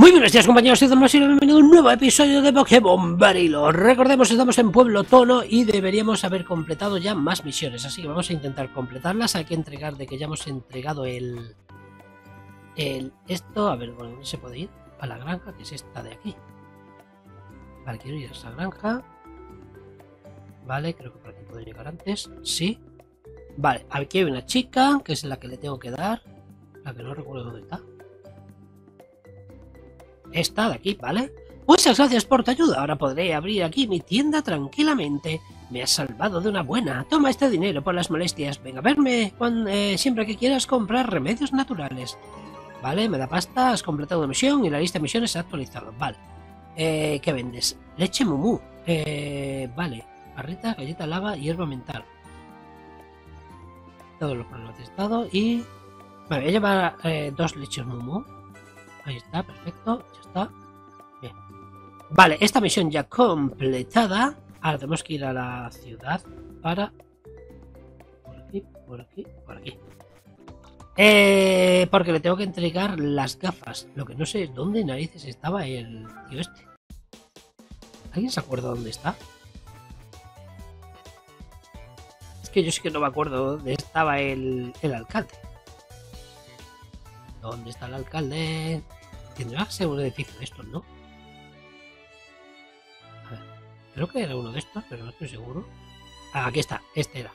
Muy buenos días, compañeros, soy Marvy y bienvenido a un nuevo episodio de Pokémon Berilo. Recordemos, estamos en Pueblo Tono y deberíamos haber completado ya más misiones, así que vamos a intentar completarlas. Hay que entregar de que ya hemos entregado esto, a ver, bueno, ¿dónde se puede ir? A la granja, que es esta de aquí. Vale, quiero ir a esa granja. Vale, creo que por aquí puedo llegar antes, sí. Vale, aquí hay una chica, que es la que le tengo que dar, la que no recuerdo dónde está. Esta de aquí, ¿vale? Muchas gracias por tu ayuda, ahora podré abrir aquí mi tienda tranquilamente. Me has salvado de una buena. Toma este dinero por las molestias. Venga a verme cuando, siempre que quieras comprar remedios naturales. Vale, me da pasta, has completado una misión y la lista de misiones se ha actualizado. Vale. ¿Qué vendes? Leche mumú. Vale. Barrita, galleta, lava, hierba mental. Todos los problemas de estado y... Vale, voy a llevar 2 leches mumú. Ahí está, perfecto, ya está. Bien. Vale, esta misión ya completada. Ahora tenemos que ir a la ciudad para... Por aquí, por aquí, por aquí. Porque le tengo que entregar las gafas. Lo que no sé es dónde narices estaba el tío este. ¿Alguien se acuerda dónde está? Es que yo sí que no me acuerdo dónde estaba el alcalde. ¿Dónde está el alcalde? Tendrá que ser un edificio de estos, ¿no? A ver, creo que era uno de estos, pero no estoy seguro. Ah, aquí está, este era.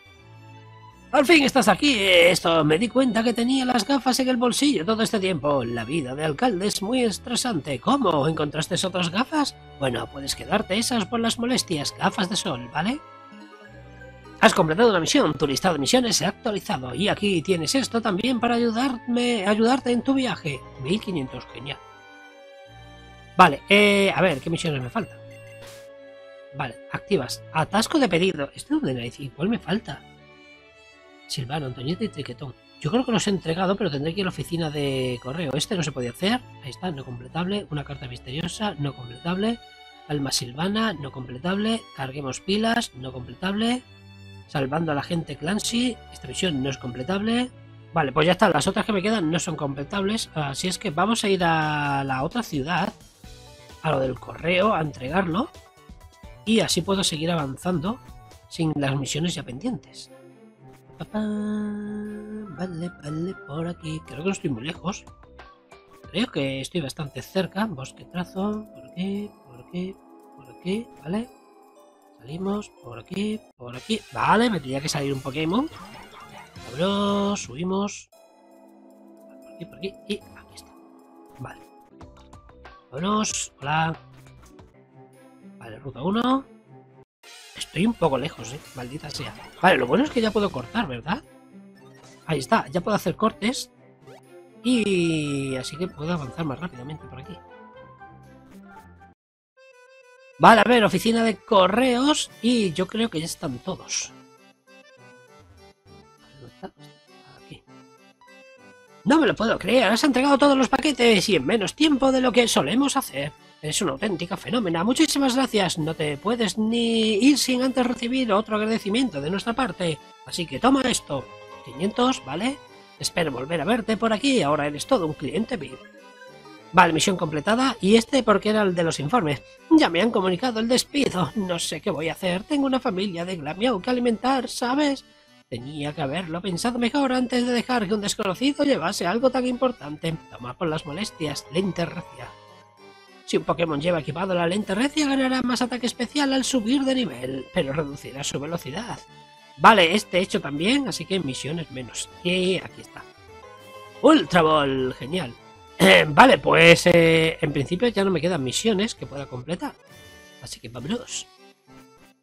¡Al fin estás aquí! Esto, me di cuenta que tenía las gafas en el bolsillo todo este tiempo. La vida de alcalde es muy estresante. ¿Cómo? ¿Encontraste otras gafas? Bueno, puedes quedarte esas por las molestias. Gafas de sol, ¿vale? Has completado una misión, tu listado de misiones se ha actualizado y aquí tienes esto también para ayudarte en tu viaje. 1500, genial. Vale, a ver, ¿qué misiones me faltan? Vale, activas, atasco de pedido. ¿Este dónde nariz? Igual me falta. Silvano, Antoñeta y Triquetón. Yo creo que los he entregado, pero tendré que ir a la oficina de correo. Este no se podía hacer. Ahí está, no completable. Una carta misteriosa, no completable. Alma Silvana, no completable. Carguemos pilas, no completable. Salvando a la gente Clancy, esta misión no es completable. Vale, pues ya está, las otras que me quedan no son completables. Así es que vamos a ir a la otra ciudad, a lo del correo, a entregarlo. Y así puedo seguir avanzando sin las misiones ya pendientes. Vale, vale, por aquí. Creo que no estoy muy lejos. Creo que estoy bastante cerca. Bosque trazo, por aquí, por aquí, por aquí, vale. Salimos por aquí, por aquí. Vale, me tendría que salir un Pokémon. Abro, subimos. Por aquí, y aquí está. Vale. Vámonos, hola. Vale, ruta 1. Estoy un poco lejos, maldita sea. Vale, lo bueno es que ya puedo cortar, ¿verdad? Ahí está, ya puedo hacer cortes. Y así que puedo avanzar más rápidamente por aquí. Vale, a ver, oficina de correos y yo creo que ya están todos. Aquí. No me lo puedo creer, has entregado todos los paquetes y en menos tiempo de lo que solemos hacer. Eres una auténtica fenómena, muchísimas gracias. No te puedes ni ir sin antes recibir otro agradecimiento de nuestra parte. Así que toma esto. 500, ¿vale? Espero volver a verte por aquí, ahora eres todo un cliente VIP. Vale, misión completada, y este porque era el de los informes. Ya me han comunicado el despido, no sé qué voy a hacer, tengo una familia de Glameow que alimentar, ¿sabes? Tenía que haberlo pensado mejor antes de dejar que un desconocido llevase algo tan importante. Toma por las molestias, Lente Recia. Si un Pokémon lleva equipado la Lente Recia, ganará más ataque especial al subir de nivel, pero reducirá su velocidad. Vale, este hecho también, así que misiones menos. Y aquí está. Ultra Ball, genial. Vale, pues en principio ya no me quedan misiones que pueda completar. Así que vámonos.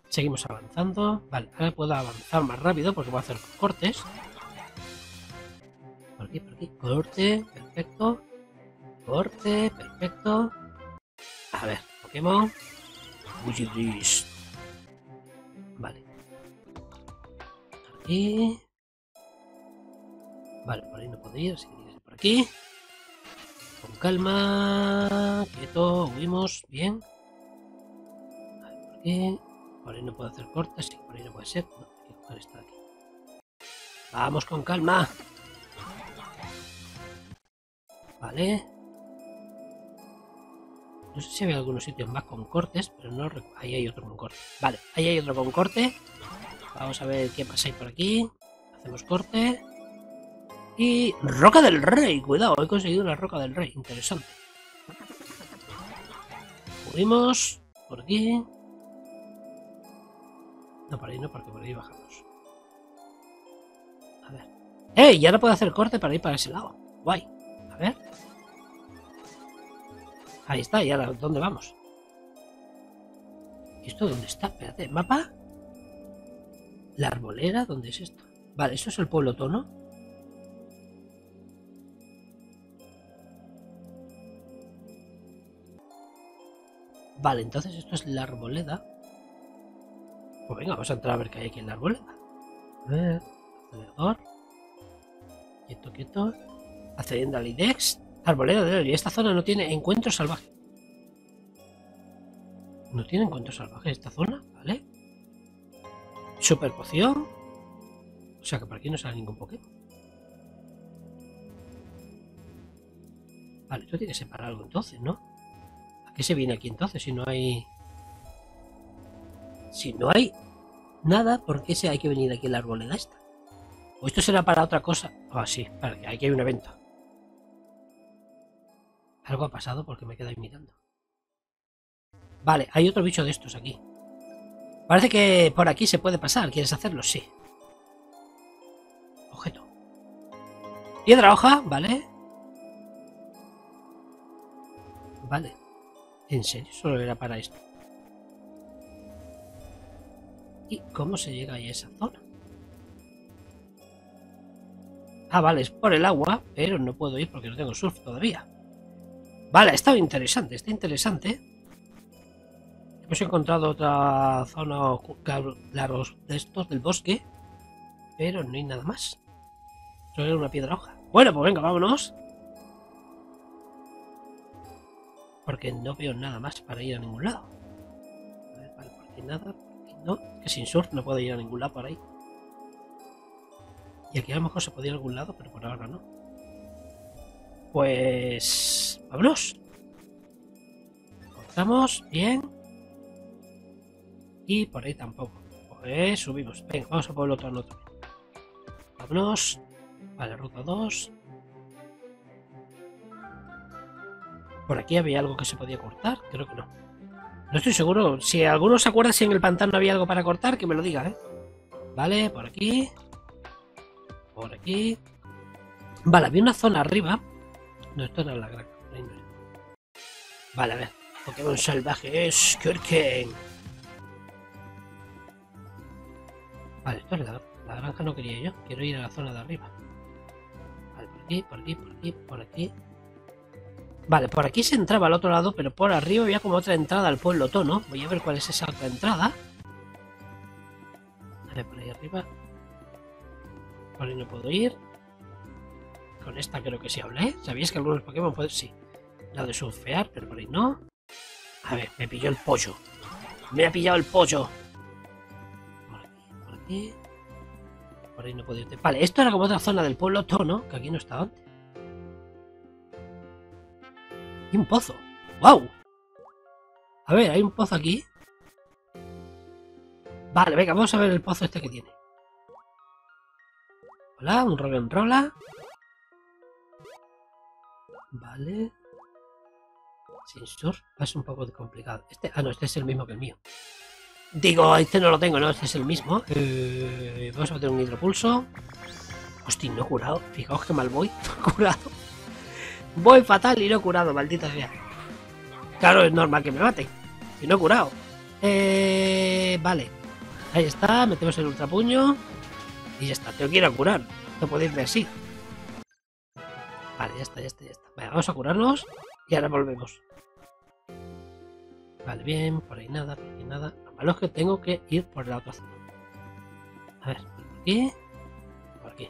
Seguimos avanzando. Vale, ahora puedo avanzar más rápido porque voy a hacer cortes. Por aquí, corte, perfecto. Corte, perfecto. A ver, Pokémon. Bullid. Vale. Aquí. Vale, por ahí no puedo ir, así que ir por aquí. Con calma, quieto, huimos, bien. A ver, por aquí. Por ahí no puedo hacer cortes, sí, por ahí no puede ser. No, hay que coger esta de aquí. Vamos con calma. Vale. No sé si había algunos sitios más con cortes, pero no recuerdo. Ahí hay otro con corte. Vale, ahí hay otro con corte. Vamos a ver qué pasa ahí por aquí. Hacemos corte. Y roca del rey. Cuidado, he conseguido una roca del rey. Interesante. Subimos. Por aquí. No, por ahí no, porque por ahí bajamos. A ver. ¡Ey! Ya no puedo hacer corte para ir para ese lado. Guay. A ver. Ahí está, ya ¿dónde vamos? ¿Esto dónde está? Espérate, ¿mapa? ¿La arbolera? ¿Dónde es esto? Vale, esto es el Pueblo Tono. Vale, entonces esto es la arboleda. Pues venga, vamos a entrar a ver qué hay aquí en la arboleda. A ver, alrededor. Quieto, quieto. Accediendo al Idex. Arboleda de Ori. Esta zona no tiene encuentro salvaje. No tiene encuentro salvaje esta zona, ¿vale? Super poción. O sea que por aquí no sale ningún Pokémon. Vale, esto tiene que separar algo entonces, ¿no? ¿A qué se viene aquí entonces si no hay... Si no hay nada, ¿por qué hay que venir aquí a la arboleda esta? ¿O esto será para otra cosa? Ah, sí, para que aquí hay un evento. Algo ha pasado porque me quedáis mirando. Vale, hay otro bicho de estos aquí. Parece que por aquí se puede pasar. ¿Quieres hacerlo? Sí. Objeto. Piedra hoja, ¿vale? Vale. ¿En serio? Solo era para esto. ¿Y cómo se llega ahí a esa zona? Ah, vale, es por el agua, pero no puedo ir porque no tengo surf todavía. Vale, está interesante, está interesante. Hemos encontrado otra zona claros de estos del bosque, pero no hay nada más. Solo era una piedra hoja. Bueno, pues venga, vámonos. Porque no veo nada más para ir a ningún lado. A ver, vale, por aquí nada, por aquí no. Es que sin surf no puedo ir a ningún lado por ahí. Y aquí a lo mejor se podía ir a algún lado, pero por ahora no. Pues... vámonos. Cortamos, bien. Y por ahí tampoco. Pues subimos. Venga, vamos a Pueblo Tono otra vez. Vámonos. Vale, ruta 2. Por aquí había algo que se podía cortar. Creo que no. No estoy seguro. Si alguno se acuerda si en el pantano había algo para cortar, que me lo diga, ¿eh? Vale, por aquí. Por aquí. Vale, había una zona arriba. No, esto no es la gran. Vale, a ver. Pokémon salvaje es Skirken. Vale, esto es la granja, no quería yo. Quiero ir a la zona de arriba. Vale, por aquí, por aquí, por aquí, por aquí. Vale, por aquí se entraba al otro lado, pero por arriba había como otra entrada al Pueblo Tono. Voy a ver cuál es esa otra entrada. Vale, por ahí arriba. Por ahí no puedo ir. Con esta creo que sí hablé. ¿Sabíais que algunos Pokémon pueden...? Sí. La de surfear, pero por ahí no. A ver, me pilló el pollo. Me ha pillado el pollo. Por aquí, por aquí. Por ahí no puedo irte. Vale, esto era como otra zona del Pueblo Tono, que aquí no estaba antes. Y un pozo. ¡Wow! A ver, hay un pozo aquí. Vale, venga, vamos a ver el pozo este que tiene. Hola, un rollo en rola. Vale. Sin surf es un poco complicado. Este, ah, no, este es el mismo que el mío. Digo, este no lo tengo, no, este es el mismo. Vamos a meter un hidropulso. Hostia, no he curado. Fijaos que mal voy. No he curado. Voy fatal y no he curado, maldita sea. Claro, es normal que me mate. Si no he curado. Vale. Ahí está, metemos el ultrapuño. Y ya está, tengo que ir a curar. No puedo irme así. Vale, ya está, ya está, ya está. Vale, vamos a curarnos. Y ahora volvemos. Vale, bien, por ahí nada, por aquí nada. Lo malo es que tengo que ir por la otra zona. A ver, por aquí. Por aquí.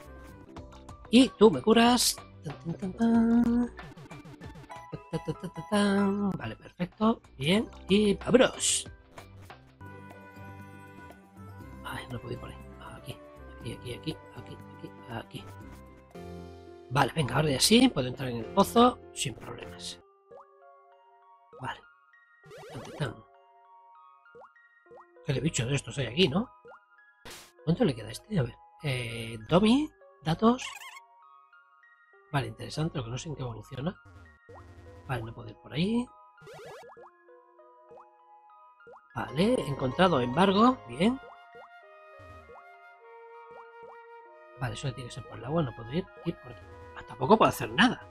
Y tú me curas. Tan, tan, tan, tan. Tan, tan, tan, tan. Vale, perfecto. Bien. Y vámonos. Ay, no puedo ir por ahí. Aquí, aquí, aquí, aquí, aquí, aquí, aquí. Vale, venga, ahora ya sí. Puedo entrar en el pozo sin problemas. Vale, ¿Dónde están? ¿Qué bichos de estos hay aquí, no? ¿Cuánto le queda a este? A ver. Domi, datos. Vale, interesante, lo que no sé en qué evoluciona. Vale, no puedo ir por ahí. Vale, encontrado embargo, bien. Vale, eso tiene que ser por el agua, no puedo ir por aquí. Ah, tampoco puedo hacer nada.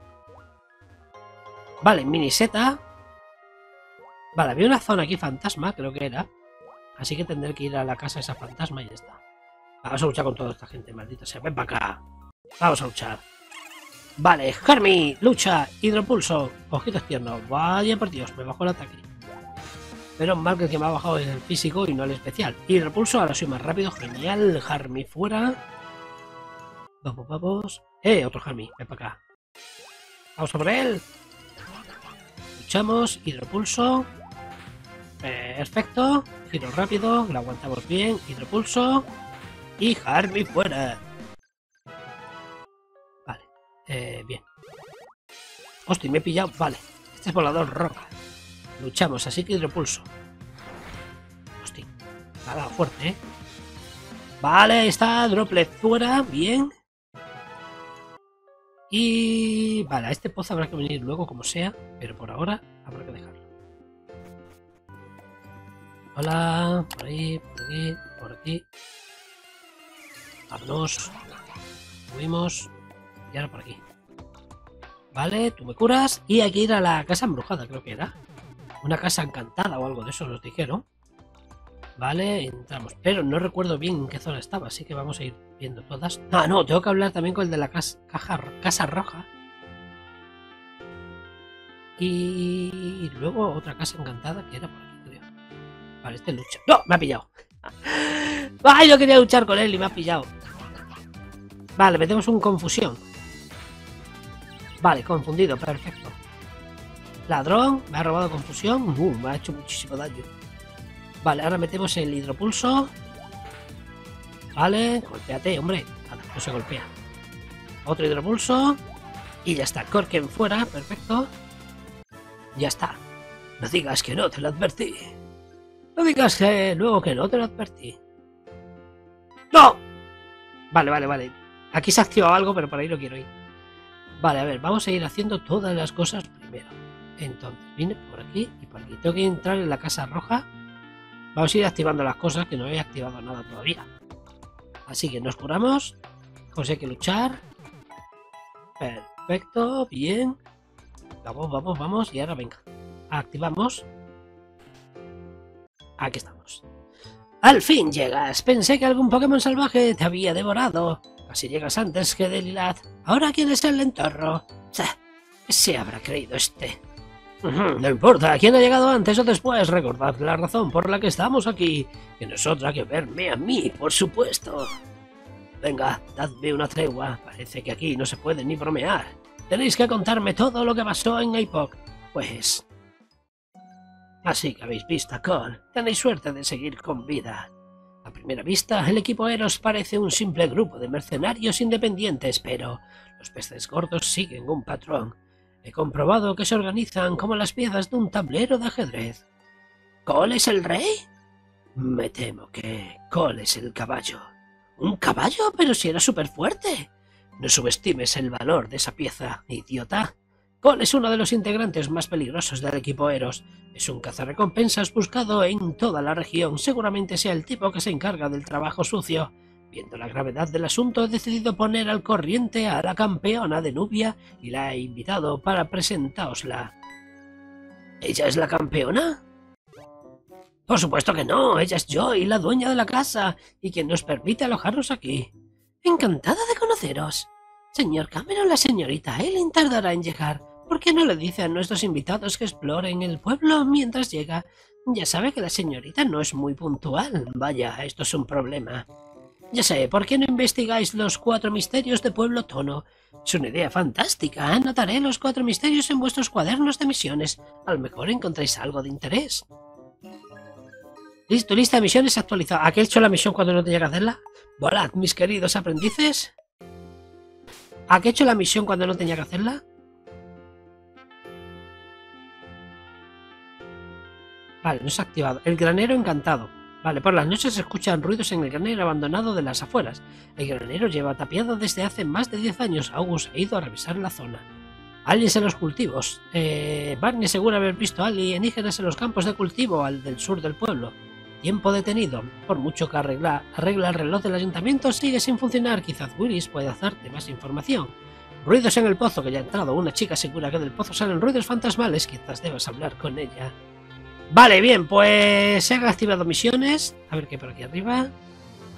Vale, miniseta. Vale, había una zona aquí fantasma, creo que era. Así que tendré que ir a la casa de esa fantasma y ya está. Vamos a luchar con toda esta gente, maldita sea. Ven para acá. Vamos a luchar. Vale, Jarmi, lucha, hidropulso, ojitos tiernos. Vaya por Dios, me bajó el ataque. Pero mal que el que me ha bajado es el físico y no el especial. Hidropulso, ahora soy más rápido. Genial, Jarmi fuera. Vamos, vamos. Otro Jarmi, ven para acá. Vamos a por él. Luchamos, hidropulso. Perfecto. Giro rápido, lo aguantamos bien. Hidropulso. Y Jarmi fuera. Vale, bien. Hostia, me he pillado. Vale, este es volador roca. Luchamos, así que hidropulso. Hostia, me ha dado fuerte, ¿eh? Vale, está Droplet fuera, bien. Y... vale, a este pozo habrá que venir luego, como sea, pero por ahora habrá que dejarlo. Hola, por ahí, por aquí, por aquí. Vámonos. Subimos. Y ahora por aquí. Vale, tú me curas. Y hay que ir a la casa embrujada, creo que era. Una casa encantada o algo de eso nos dijeron. Vale, entramos. Pero no recuerdo bien en qué zona estaba, así que vamos a ir viendo todas. Ah, no, tengo que hablar también con el de la casa roja. Y luego otra casa encantada que era por aquí, creo. Vale, este lucha. ¡No! Me ha pillado. ¡Ay! Yo quería luchar con él y me ha pillado. Vale, metemos un confusión. Vale, confundido, perfecto. Ladrón, me ha robado confusión. Me ha hecho muchísimo daño. Vale, ahora metemos el hidropulso. Vale, golpéate, hombre. Nada, no se golpea. Otro hidropulso. Y ya está, Skirken fuera, perfecto. Ya está. No digas que no, te lo advertí. No digas que luego que no, te lo advertí. ¡No! Vale, vale, vale. Aquí se ha activado algo, pero por ahí no quiero ir. Vale, a ver, vamos a ir haciendo todas las cosas primero. Entonces, vine por aquí y por aquí. Tengo que entrar en la casa roja. Vamos a ir activando las cosas, que no he activado nada todavía. Así que nos curamos. Pues hay que luchar. Perfecto, bien. Vamos, vamos, vamos. Y ahora venga. Activamos. Aquí estamos. ¡Al fin llegas! Pensé que algún Pokémon salvaje te había devorado. Casi llegas antes que Delilad. ¿Ahora quién es el lentorro? ¿Qué se habrá creído este? No importa, quién ha llegado antes o después, recordad la razón por la que estamos aquí, que no es otra que verme a mí, por supuesto. Venga, dadme una tregua, parece que aquí no se puede ni bromear. Tenéis que contarme todo lo que pasó en Aipok, pues... Así que habéis visto a Cole, tenéis suerte de seguir con vida. A primera vista, el equipo Eros parece un simple grupo de mercenarios independientes, pero los peces gordos siguen un patrón. He comprobado que se organizan como las piezas de un tablero de ajedrez. ¿Cole es el rey? Me temo que Cole es el caballo. ¿Un caballo? Pero si era súper fuerte. No subestimes el valor de esa pieza, idiota. Cole es uno de los integrantes más peligrosos del equipo Eros. Es un cazarrecompensas buscado en toda la región. Seguramente sea el tipo que se encarga del trabajo sucio. Viendo la gravedad del asunto, he decidido poner al corriente a la campeona de Nubia y la he invitado para presentaosla. ¿Ella es la campeona? Por supuesto que no, ella es Joy, la dueña de la casa, y quien nos permite alojarnos aquí. Encantada de conoceros. Señor Cameron, la señorita Ellen tardará en llegar. ¿Por qué no le dice a nuestros invitados que exploren el pueblo mientras llega? Ya sabe que la señorita no es muy puntual. Vaya, esto es un problema. Ya sé, ¿por qué no investigáis los 4 misterios de Pueblo Tono? Es una idea fantástica. Anotaré los 4 misterios en vuestros cuadernos de misiones. A lo mejor encontráis algo de interés. Listo, lista de misiones actualizada. ¿A qué he hecho la misión cuando no tenía que hacerla? Volad, mis queridos aprendices. ¿A qué he hecho la misión cuando no tenía que hacerla? Vale, no se ha activado. El granero encantado. Vale, por las noches se escuchan ruidos en el granero abandonado de las afueras. El granero lleva tapiado desde hace más de 10 años. August ha ido a revisar la zona. Aliens en los cultivos. Barney segura haber visto alienígenas en los campos de cultivo al del sur del pueblo. Tiempo detenido. Por mucho que arregla el reloj del ayuntamiento, sigue sin funcionar. Quizás Willis pueda darte más información. Ruidos en el pozo, que ya ha entrado. Una chica segura que del pozo salen ruidos fantasmales. Quizás debas hablar con ella. Vale, bien, pues se han activado misiones. A ver qué hay por aquí arriba.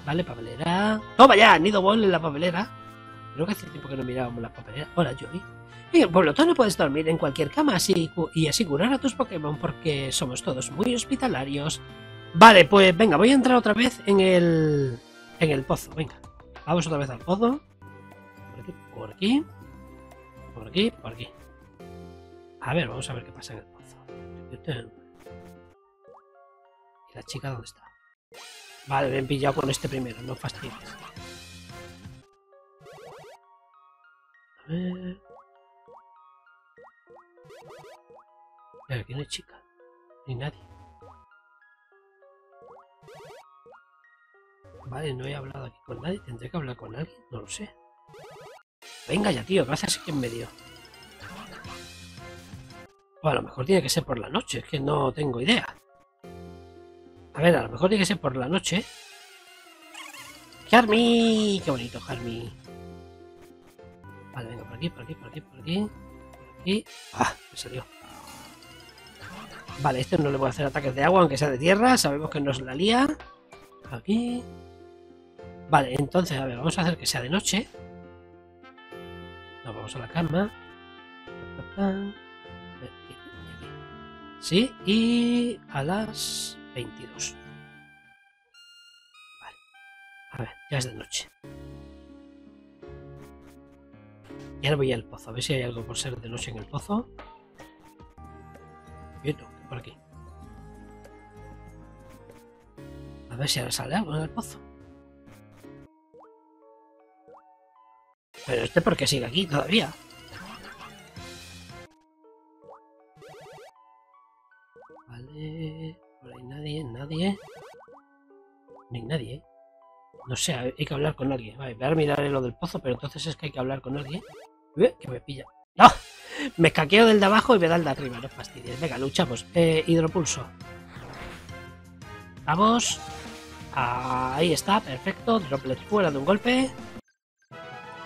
Vale, papelera. ¡Toma ya! Nido Ball en la papelera. Creo que hace tiempo que no mirábamos la papelera. Hola, Joey. Bien, por lo tanto puedes dormir en cualquier cama y así curar a tus Pokémon porque somos todos muy hospitalarios. Vale, pues venga, voy a entrar otra vez en el pozo. Venga, vamos otra vez al pozo. Por aquí, por aquí. Por aquí, por aquí. A ver, vamos a ver qué pasa en el pozo. La chica, ¿dónde está? Vale, me he pillado con este primero, no fastidies. A ver. Claro, aquí no hay chica. Ni nadie. Vale, no he hablado aquí con nadie. ¿Tendré que hablar con alguien? No lo sé. Venga ya, tío, gracias que me dio. O a lo mejor tiene que ser por la noche, es que no tengo idea. A ver, a lo mejor tiene que ser por la noche. ¡Jarmi! ¡Qué bonito, Jarmi! Vale, venga, por aquí, por aquí, por aquí, por aquí. Por aquí. ¡Ah! Me salió. Vale, este no le voy a hacer ataques de agua, aunque sea de tierra. Sabemos que nos la lía. Aquí. Vale, entonces, a ver, vamos a hacer que sea de noche. Nos vamos a la cama. Sí, y a las 22. Vale. A ver, ya es de noche. Y ahora voy al pozo. A ver si hay algo por ser de noche en el pozo. Quieto, por aquí. A ver si ahora sale algo en el pozo. Pero este porque sigue aquí todavía. Vale. Por ahí nadie, nadie. Ni nadie. No sé, hay que hablar con alguien. Vale, voy a mirar lo del pozo, pero entonces es que hay que hablar con alguien. Que me pilla. ¡No! Me escaqueo del de abajo y me da el de arriba. No fastidies. Venga, luchamos. Hidropulso. Vamos. Ahí está, perfecto. Droplet fuera de un golpe.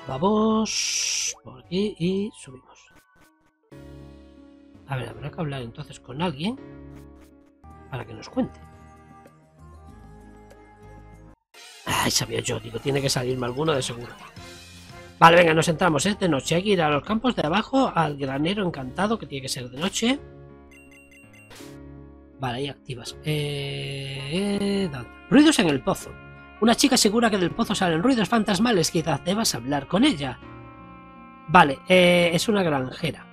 Vamos. Por aquí y subimos. A ver, habrá que hablar entonces con alguien. Para que nos cuente. Ay, sabía yo, digo, tiene que salirme alguno de seguro. Vale, venga, nos entramos, es de noche. Hay que ir a los campos de abajo, al granero encantado, que tiene que ser de noche. Vale, ahí activas. Ruidos en el pozo. Una chica segura que del pozo salen ruidos fantasmales, quizás debas hablar con ella. Vale, es una granjera.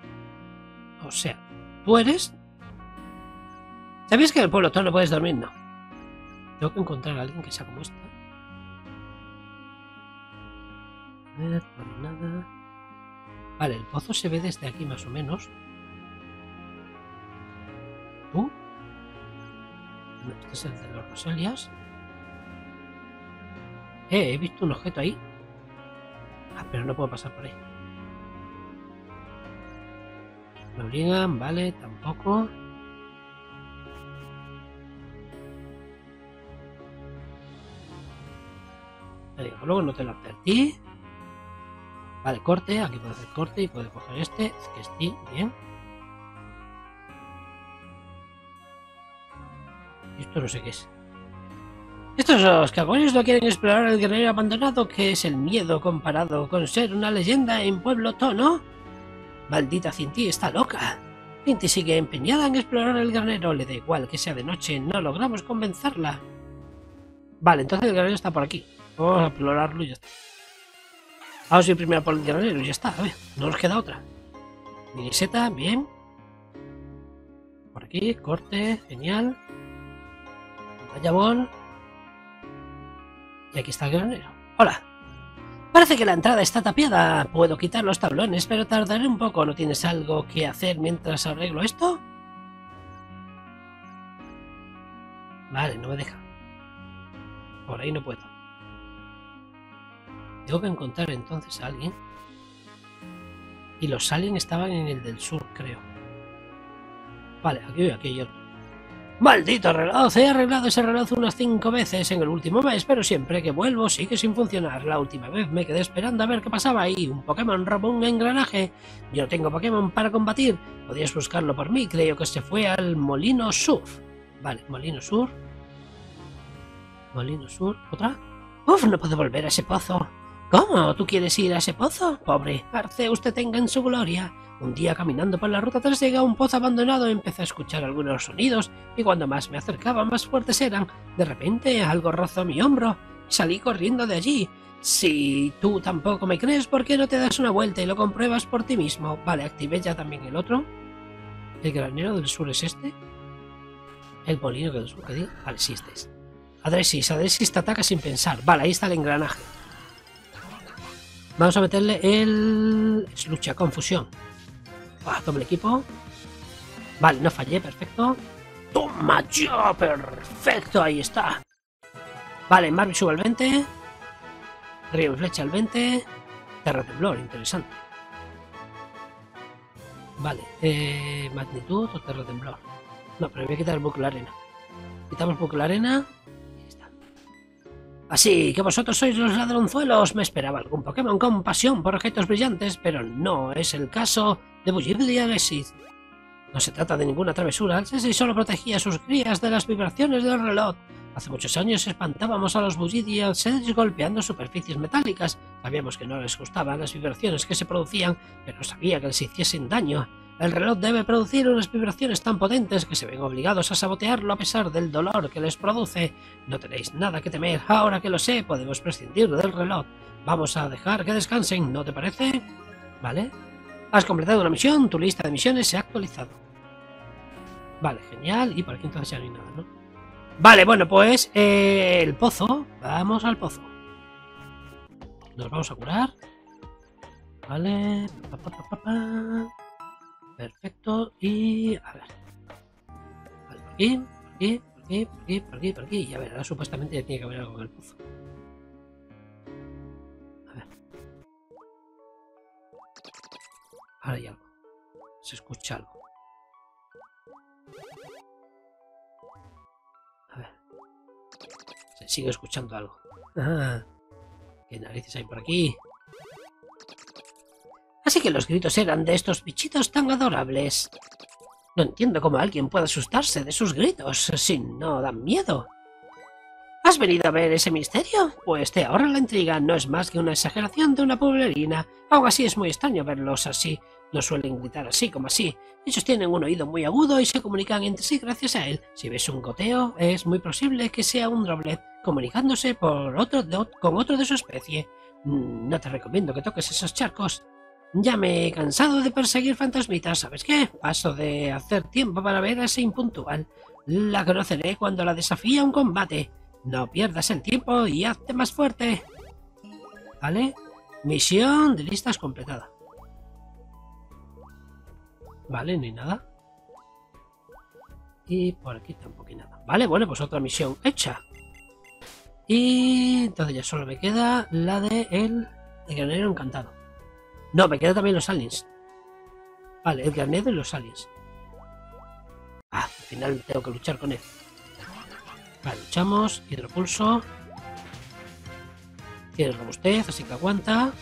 O sea, tú eres... ¿Sabéis que en el pueblo todo no puedes dormir? No. Tengo que encontrar a alguien que sea como esta. A ver, por nada. Vale, el pozo se ve desde aquí más o menos. ¿Tú? No, este es el de los Rosalias. He visto un objeto ahí. Ah, pero no puedo pasar por ahí. Me obligan, vale, tampoco. Luego no te lo advertí. Vale, corte. Aquí puedo hacer corte y puedo coger este. Este, bien. Esto no sé qué es. Estos los cagones no quieren explorar el guerrero abandonado, que es el miedo comparado con ser una leyenda en Pueblo Tono. Maldita Cinti está loca. Cinti sigue empeñada en explorar el guerrero. Le da igual que sea de noche. No logramos convencerla. Vale, entonces el guerrero está por aquí. Vamos a explorarlo y ya está. Vamos a ir primero por el granero y ya está. A ver, no nos queda otra. Miniseta, bien. Por aquí, corte, genial. Vaya bol. Y aquí está el granero. ¡Hola! Parece que la entrada está tapiada. Puedo quitar los tablones, pero tardaré un poco. ¿No tienes algo que hacer mientras arreglo esto? Vale, no me deja. Por ahí no puedo. Tengo que encontrar entonces a alguien. Y los aliens estaban en el del sur, creo. Vale, aquí voy, aquí hay otro. ¡Maldito reloj! He arreglado ese reloj unas 5 veces en el último mes, pero siempre que vuelvo sigue sin funcionar. La última vez me quedé esperando a ver qué pasaba ahí. Un Pokémon robó un engranaje. Yo no tengo Pokémon para combatir. Podías buscarlo por mí. Creo que se fue al Molino Sur. Vale, Molino Sur. Molino Sur. ¿Otra? ¡Uf! No puedo volver a ese pozo. ¿Cómo? ¿Tú quieres ir a ese pozo? Pobre Arce, usted tenga en su gloria. Un día caminando por la ruta 3 llegué a un pozo abandonado, empecé a escuchar algunos sonidos y cuando más me acercaba más fuertes eran. De repente algo rozó mi hombro y salí corriendo de allí. Si tú tampoco me crees, ¿por qué no te das una vuelta y lo compruebas por ti mismo? Vale, activé ya también el otro. ¿El granero del sur es este? ¿El molino del sur? Vale, sí, este es. Adresis, Adresis te ataca sin pensar. Vale, ahí está el engranaje. Vamos a meterle el... Es lucha, confusión. Ah, doble equipo. Vale, no fallé, perfecto. ¡Toma yo! ¡Perfecto! Ahí está. Vale, Marvy sube al 20. Río flecha al 20. Terra temblor, interesante. Vale, magnitud o terra temblor. No, pero voy a quitar el bucle arena. Quitamos bucle arena. Así que vosotros sois los ladronzuelos. Me esperaba algún Pokémon con pasión por objetos brillantes, pero no es el caso de Bullid y Adresis. No se trata de ninguna travesura. Adresis solo protegía a sus crías de las vibraciones del reloj. Hace muchos años espantábamos a los Bullid y Adresis golpeando superficies metálicas. Sabíamos que no les gustaban las vibraciones que se producían, pero sabía que les hiciesen daño. El reloj debe producir unas vibraciones tan potentes que se ven obligados a sabotearlo a pesar del dolor que les produce. No tenéis nada que temer, ahora que lo sé, podemos prescindir del reloj. Vamos a dejar que descansen, ¿no te parece? Vale. Has completado una misión, tu lista de misiones se ha actualizado. Vale, genial, y por aquí entonces ya no hay nada, ¿no? Vale, bueno, pues el pozo, vamos al pozo. Nos vamos a curar. Vale. Pa, pa, pa, pa, pa. Perfecto, y a ver. Vale, por aquí, por aquí, por aquí, por aquí, por aquí, por aquí. Y a ver, ahora supuestamente ya tiene que haber algo con el pozo. A ver. Ahora hay algo. Se escucha algo. A ver. Se sigue escuchando algo. Ah, ¿qué narices hay por aquí? Así que los gritos eran de estos bichitos tan adorables. No entiendo cómo alguien puede asustarse de sus gritos, si no dan miedo. ¿Has venido a ver ese misterio? Pues te ahorra la intriga, no es más que una exageración de una pueblerina. Aún así es muy extraño verlos así. No suelen gritar así como así. Ellos tienen un oído muy agudo y se comunican entre sí gracias a él. Si ves un goteo, es muy posible que sea un droplet comunicándose con otro de su especie. No te recomiendo que toques esos charcos. Ya me he cansado de perseguir fantasmitas, ¿sabes qué? Paso de hacer tiempo para ver a ese impuntual. La conoceré cuando la desafíe a un combate. No pierdas el tiempo y hazte más fuerte. ¿Vale? Misión de listas completada. Vale, no hay nada. Y por aquí tampoco hay nada. Vale, bueno, pues otra misión hecha. Y entonces ya solo me queda la de el granero encantado. No, me quedan también los aliens. Vale, el granero y los aliens. Ah, al final tengo que luchar con él. Vale, luchamos. Hidropulso. Tiene robustez, así que aguanta.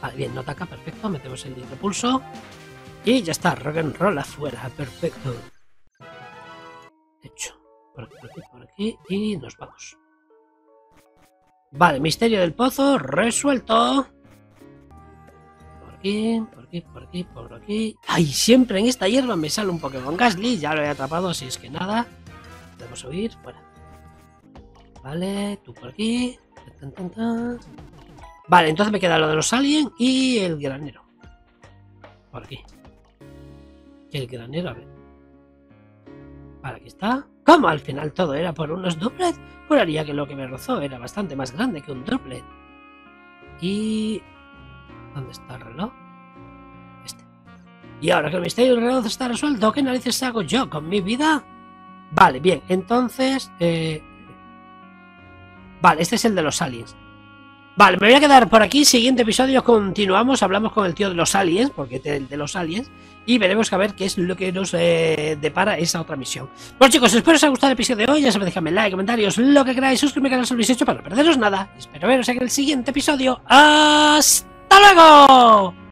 Vale, bien, no ataca, perfecto. Metemos el hidropulso. Y ya está, rock and roll afuera, perfecto. Hecho. Por aquí, por aquí, por aquí. Y nos vamos. Vale, misterio del pozo resuelto. Por aquí, por aquí, por aquí. ¡Ay! Siempre en esta hierba me sale un Pokémon Gastly. Ya lo he atrapado, así es que nada. Podemos subir, fuera. Vale, tú por aquí. Tan, tan, tan. Vale, entonces me queda lo de los aliens y el granero. Por aquí. El granero, a ver. Vale, aquí está. ¿Cómo? Al final todo era por unos duplets. Juraría que lo que me rozó era bastante más grande que un droplet. Y... ¿dónde está el reloj? Este. Y ahora que el misterio del reloj está resuelto, ¿qué narices hago yo con mi vida? Vale, bien, entonces... Vale, este es el de los aliens. Vale, me voy a quedar por aquí. Siguiente episodio continuamos, hablamos con el tío de los aliens, porque de los aliens, y veremos a ver qué es lo que nos depara esa otra misión. Bueno, chicos, espero os haya gustado el episodio de hoy. Ya sabéis, dejadme like, comentarios, lo que queráis, suscribirme al canal si no lo habéis hecho para no perderos nada. Espero veros en el siguiente episodio. ¡Hasta luego!